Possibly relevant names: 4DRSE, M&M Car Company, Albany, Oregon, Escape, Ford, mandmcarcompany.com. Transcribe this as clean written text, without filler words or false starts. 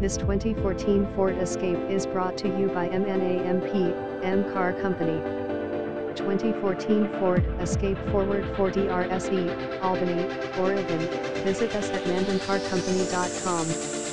This 2014 Ford Escape is brought to you by M&M Car Company. 2014 Ford Escape Forward 4DRSE, Albany, Oregon. Visit us at mandmcarcompany.com.